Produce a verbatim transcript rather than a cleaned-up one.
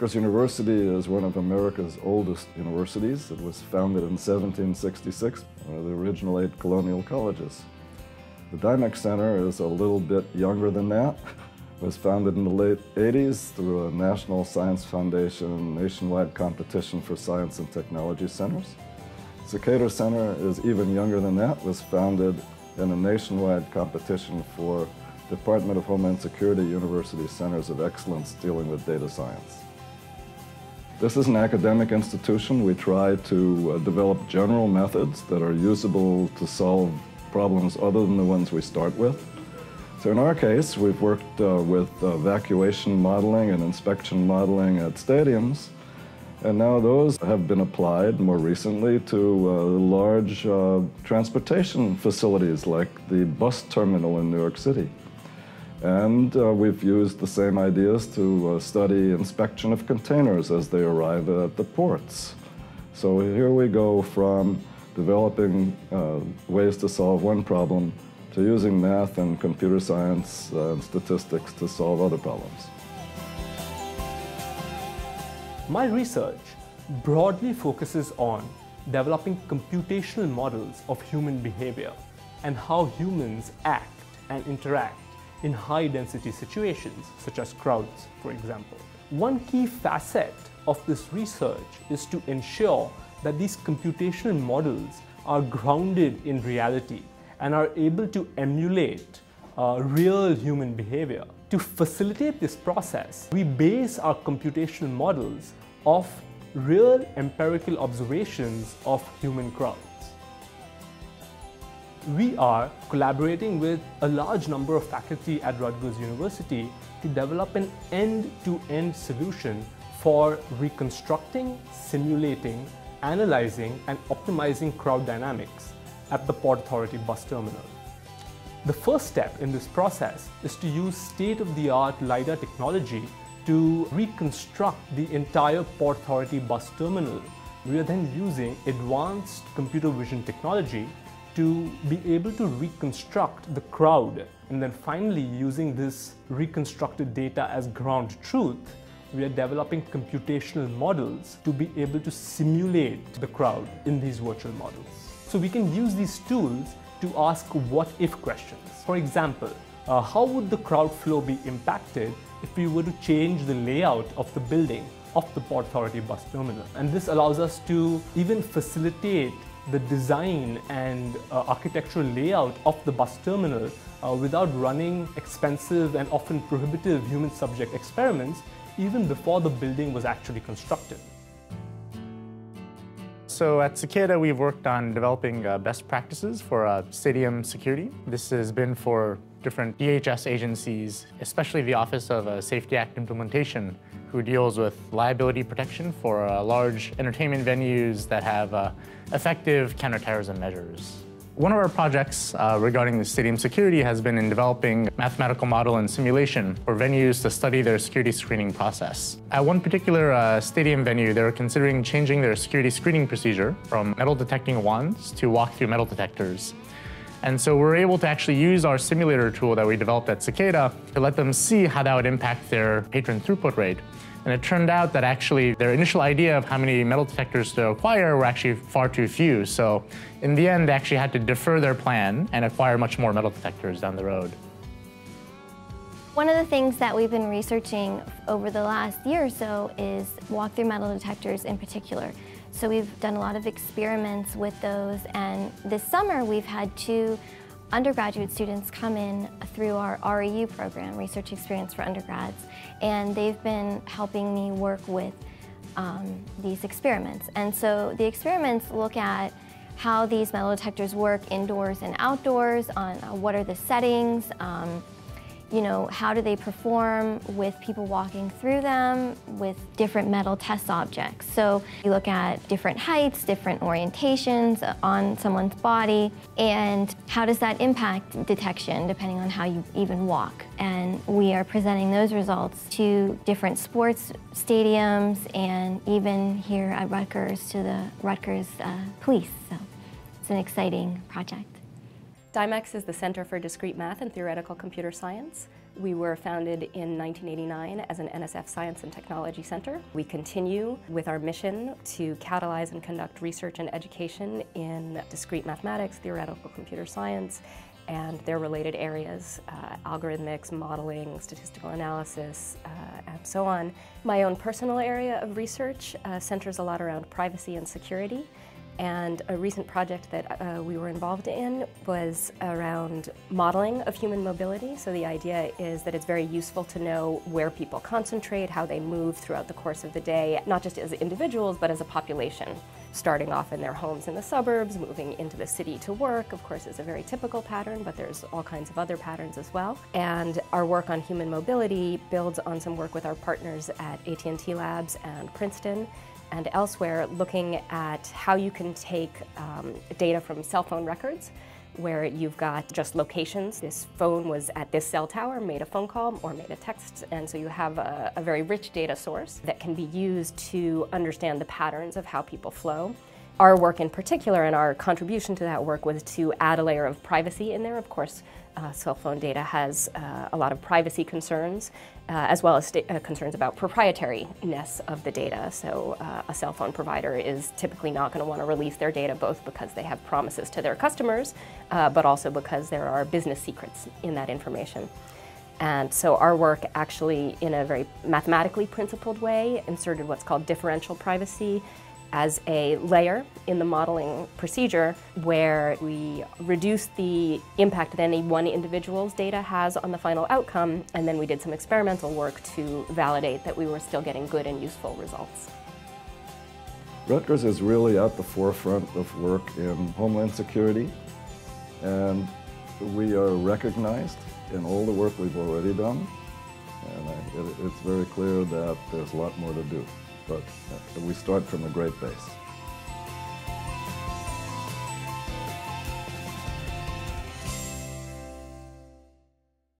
Rutgers University is one of America's oldest universities. It was founded in seventeen sixty-six, one of the original eight colonial colleges. The DIMACS Center is a little bit younger than that. It was founded in the late eighties through a National Science Foundation nationwide competition for science and technology centers. CCICADA Center is even younger than that. It was founded in a nationwide competition for Department of Homeland Security University Centers of Excellence dealing with data science. This is an academic institution. We try to uh, develop general methods that are usable to solve problems other than the ones we start with. So in our case, we've worked uh, with uh, evacuation modeling and inspection modeling at stadiums, and now those have been applied more recently to uh, large uh, transportation facilities like the bus terminal in New York City. And uh, we've used the same ideas to uh, study inspection of containers as they arrive at the ports. So here we go from developing uh, ways to solve one problem to using math and computer science and statistics to solve other problems. My research broadly focuses on developing computational models of human behavior and how humans act and interact in high-density situations, such as crowds, for example. One key facet of this research is to ensure that these computational models are grounded in reality and are able to emulate uh, real human behavior. To facilitate this process, we base our computational models off real empirical observations of human crowds. We are collaborating with a large number of faculty at Rutgers University to develop an end-to-end solution for reconstructing, simulating, analyzing, and optimizing crowd dynamics at the Port Authority bus terminal. The first step in this process is to use state-of-the-art LIDAR technology to reconstruct the entire Port Authority bus terminal. We are then using advanced computer vision technology to be able to reconstruct the crowd, and then finally, using this reconstructed data as ground truth, we are developing computational models to be able to simulate the crowd in these virtual models. So we can use these tools to ask what-if questions. For example, uh, how would the crowd flow be impacted if we were to change the layout of the building of the Port Authority bus terminal? And this allows us to even facilitate the design and uh, architectural layout of the bus terminal uh, without running expensive and often prohibitive human subject experiments even before the building was actually constructed. So at CCICADA, we've worked on developing uh, best practices for uh, stadium security. This has been for different D H S agencies, especially the Office of uh, Safety Act Implementation, who deals with liability protection for uh, large entertainment venues that have uh, effective counterterrorism measures. One of our projects uh, regarding the stadium security has been in developing mathematical model and simulation for venues to study their security screening process. At one particular uh, stadium venue, they were considering changing their security screening procedure from metal detecting wands to walk-through metal detectors. And so we were able to actually use our simulator tool that we developed at CCICADA to let them see how that would impact their patron throughput rate. And it turned out that actually their initial idea of how many metal detectors to acquire were actually far too few. So in the end, they actually had to defer their plan and acquire much more metal detectors down the road. One of the things that we've been researching over the last year or so is walk-through metal detectors in particular. So we've done a lot of experiments with those, and this summer we've had two undergraduate students come in through our R E U program, Research Experience for Undergrads, and they've been helping me work with um, these experiments. And so the experiments look at how these metal detectors work indoors and outdoors, on uh, what are the settings, um, you know, how do they perform with people walking through them with different metal test objects. So you look at different heights, different orientations on someone's body, and how does that impact detection depending on how you even walk. And we are presenting those results to different sports stadiums and even here at Rutgers to the Rutgers uh, police. So it's an exciting project. DIMACS is the Center for Discrete Math and Theoretical Computer Science. We were founded in nineteen eighty-nine as an N S F Science and Technology Center. We continue with our mission to catalyze and conduct research and education in discrete mathematics, theoretical computer science, and their related areas, uh, algorithmics, modeling, statistical analysis, uh, and so on. My own personal area of research uh, centers a lot around privacy and security, and a recent project that uh, we were involved in was around modeling of human mobility. So the idea is that it's very useful to know where people concentrate, how they move throughout the course of the day, not just as individuals, but as a population. Starting off in their homes in the suburbs, moving into the city to work, of course, is a very typical pattern, but there's all kinds of other patterns as well. And our work on human mobility builds on some work with our partners at A T and T Labs and Princeton and elsewhere, looking at how you can take um, data from cell phone records, where you've got just locations. This phone was at this cell tower, made a phone call or made a text, and so you have a, a very rich data source that can be used to understand the patterns of how people flow. Our work in particular and our contribution to that work was to add a layer of privacy in there. Of course, uh, cell phone data has uh, a lot of privacy concerns, uh, as well as uh, concerns about proprietariness of the data. So uh, a cell phone provider is typically not going to want to release their data, both because they have promises to their customers, uh, but also because there are business secrets in that information. And so our work actually, in a very mathematically principled way, inserted what's called differential privacy as a layer in the modeling procedure, where we reduce the impact that any one individual's data has on the final outcome, and then we did some experimental work to validate that we were still getting good and useful results. Rutgers is really at the forefront of work in Homeland Security, and we are recognized in all the work we've already done, and I, it, it's very clear that there's a lot more to do. But we start from a great base.